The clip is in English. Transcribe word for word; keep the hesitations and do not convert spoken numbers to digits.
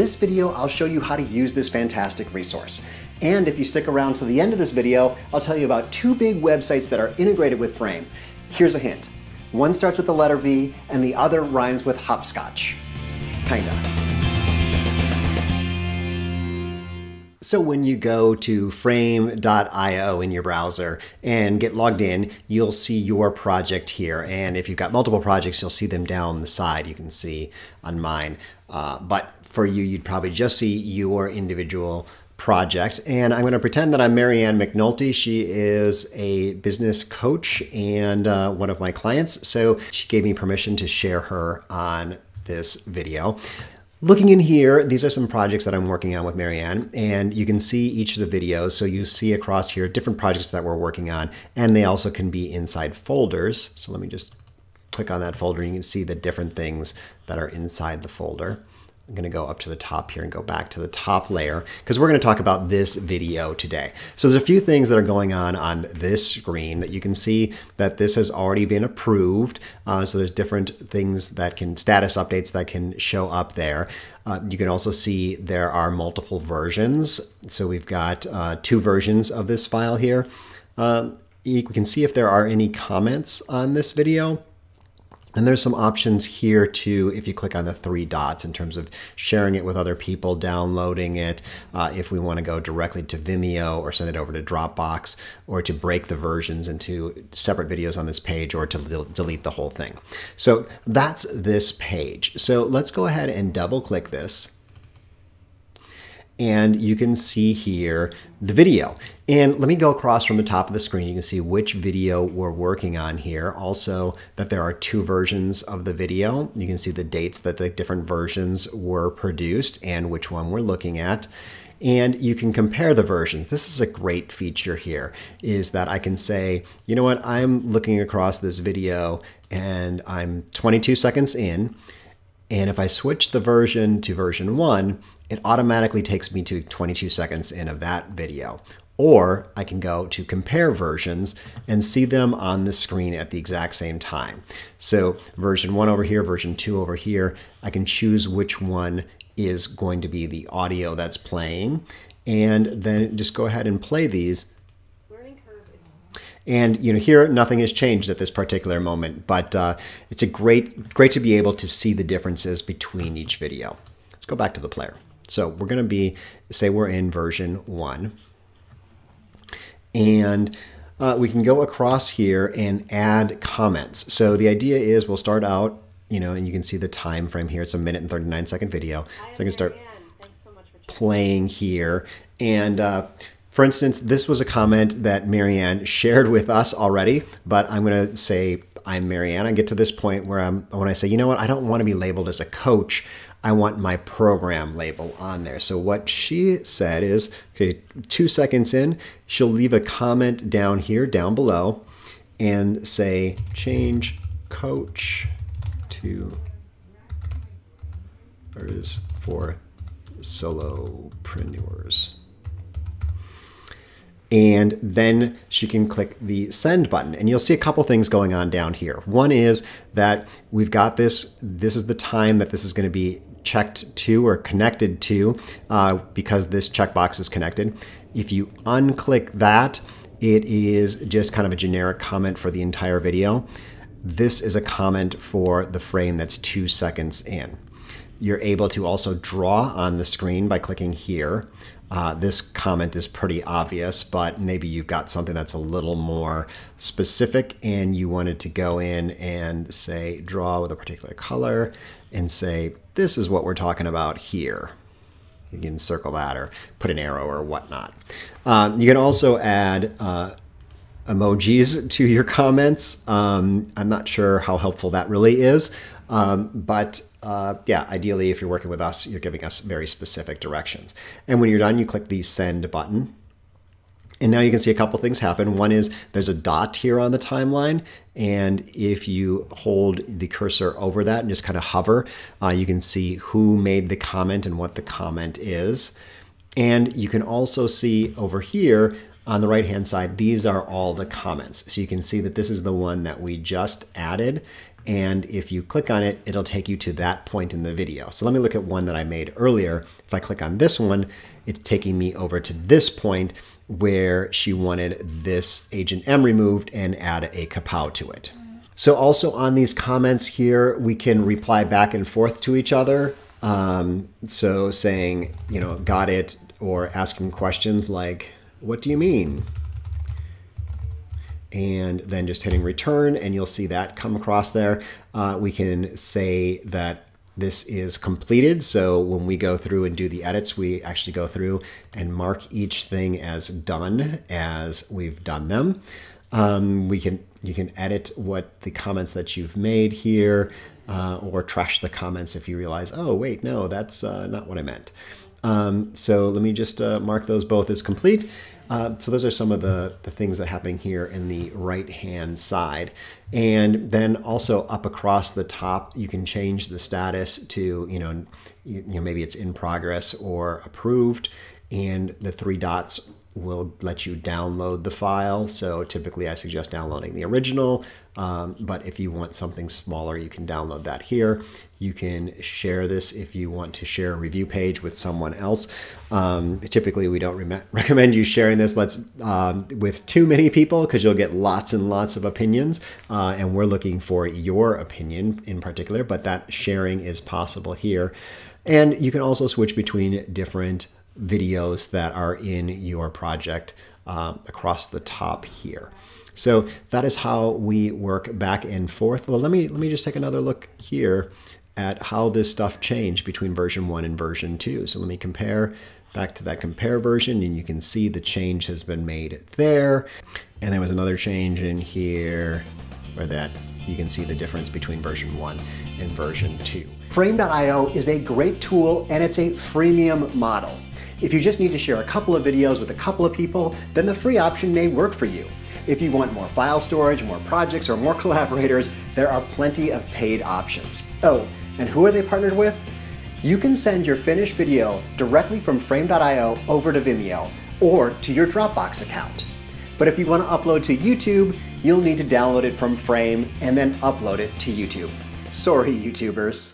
this video, I'll show you how to use this fantastic resource. And if you stick around to the end of this video, I'll tell you about two big websites that are integrated with Frame. Here's a hint. One starts with the letter V and the other rhymes with hopscotch. Kinda. So when you go to frame dot i o in your browser and get logged in, you'll see your project here. And if you've got multiple projects, you'll see them down the side. You can see on mine. Uh, but for you, you'd probably just see your individual project. And I'm going to pretend that I'm Marianne McNulty. She is a business coach and uh, one of my clients. So she gave me permission to share her on this video. Looking in here, these are some projects that I'm working on with Marianne, and you can see each of the videos. So you see across here different projects that we're working on, and they also can be inside folders. So let me just click on that folder, and you can see the different things that are inside the folder. I'm going to go up to the top here and go back to the top layer because we're going to talk about this video today. So there's a few things that are going on on this screen that you can see that this has already been approved. Uh, so there's different things that can, status updates that can show up there. Uh, you can also see there are multiple versions. So we've got uh, two versions of this file here. Um, we can see if there are any comments on this video. And there's some options here too, if you click on the three dots, in terms of sharing it with other people, downloading it, uh, if we want to go directly to Vimeo or send it over to Dropbox, or to break the versions into separate videos on this page, or to del- delete the whole thing. So that's this page. So let's go ahead and double click this. And you can see here the video. And let me go across from the top of the screen. You can see which video we're working on here. Also that there are two versions of the video. You can see the dates that the different versions were produced and which one we're looking at. And you can compare the versions. This is a great feature here, is that I can say, you know what, I'm looking across this video and I'm twenty-two seconds in. And if I switch the version to version one, it automatically takes me to twenty-two seconds in of that video. Or I can go to compare versions and see them on the screen at the exact same time. So version one over here, version two over here, I can choose which one is going to be the audio that's playing. And then just go ahead and play these. And you know, here nothing has changed at this particular moment, but uh, it's a great, great to be able to see the differences between each video. Let's go back to the player. So we're going to be, say we're in version one, and uh, we can go across here and add comments. So the idea is we'll start out, you know, and you can see the time frame here. It's a minute and thirty-nine second video, so I can start so much for playing here and. Uh, For instance, this was a comment that Marianne shared with us already, but I'm going to say I'm Marianne. I get to this point where I'm, when I say, you know what, I don't want to be labeled as a coach. I want my program label on there. So what she said is, okay, two seconds in, she'll leave a comment down here, down below, and say, change coach to, or is for solopreneurs. And then she can click the send button, and you'll see a couple things going on down here. One is that we've got this, this is the time that this is going to be checked to or connected to, uh, because this checkbox is connected. If you unclick that, it is just kind of a generic comment for the entire video. This is a comment for the frame that's two seconds in. You're able to also draw on the screen by clicking here. Uh, this comment is pretty obvious, but maybe you've got something that's a little more specific and you wanted to go in and say, draw with a particular color and say, this is what we're talking about here. You can circle that or put an arrow or whatnot. Um, you can also add uh, emojis to your comments. Um, I'm not sure how helpful that really is, um, but Uh, yeah, ideally, if you're working with us, you're giving us very specific directions. And when you're done, you click the send button. And now you can see a couple things happen. One is there's a dot here on the timeline. And if you hold the cursor over that and just kind of hover, uh, you can see who made the comment and what the comment is. And you can also see over here on the right-hand side, these are all the comments. So you can see that this is the one that we just added. And if you click on it, it'll take you to that point in the video. So let me look at one that I made earlier. If I click on this one, it's taking me over to this point where she wanted this Agent M removed and add a kapow to it. So also on these comments here, we can reply back and forth to each other. Um, so saying, you know, got it, or asking questions like, what do you mean? And then just hitting return, and you'll see that come across there. Uh, we can say that this is completed. So when we go through and do the edits, we actually go through and mark each thing as done as we've done them. Um, we can, you can edit what the comments that you've made here, uh, or trash the comments if you realize, oh, wait, no, that's uh, not what I meant. Um, so let me just uh, mark those both as complete. Uh, so those are some of the, the things that are happening here in the right-hand side. And then also up across the top, you can change the status to, you know, you, you know, maybe it's in progress or approved, and the three dots will let you download the file. So typically I suggest downloading the original, um, but if you want something smaller, you can download that here. You can share this if you want to share a review page with someone else. Um, typically we don't re recommend you sharing this let's um, with too many people, because you'll get lots and lots of opinions, uh, and we're looking for your opinion in particular, but that sharing is possible here. And you can also switch between different videos that are in your project uh, across the top here. So that is how we work back and forth. Well, let me let me just take another look here at how this stuff changed between version one and version two. So let me compare back to that compare version, and you can see the change has been made there. And there was another change in here where that you can see the difference between version one and version two. Frame dot i o is a great tool, and it's a freemium model. If you just need to share a couple of videos with a couple of people, then the free option may work for you. If you want more file storage, more projects, or more collaborators, there are plenty of paid options. Oh, and who are they partnered with? You can send your finished video directly from frame dot i o over to Vimeo or to your Dropbox account. But if you want to upload to YouTube, you'll need to download it from Frame and then upload it to YouTube. Sorry, YouTubers.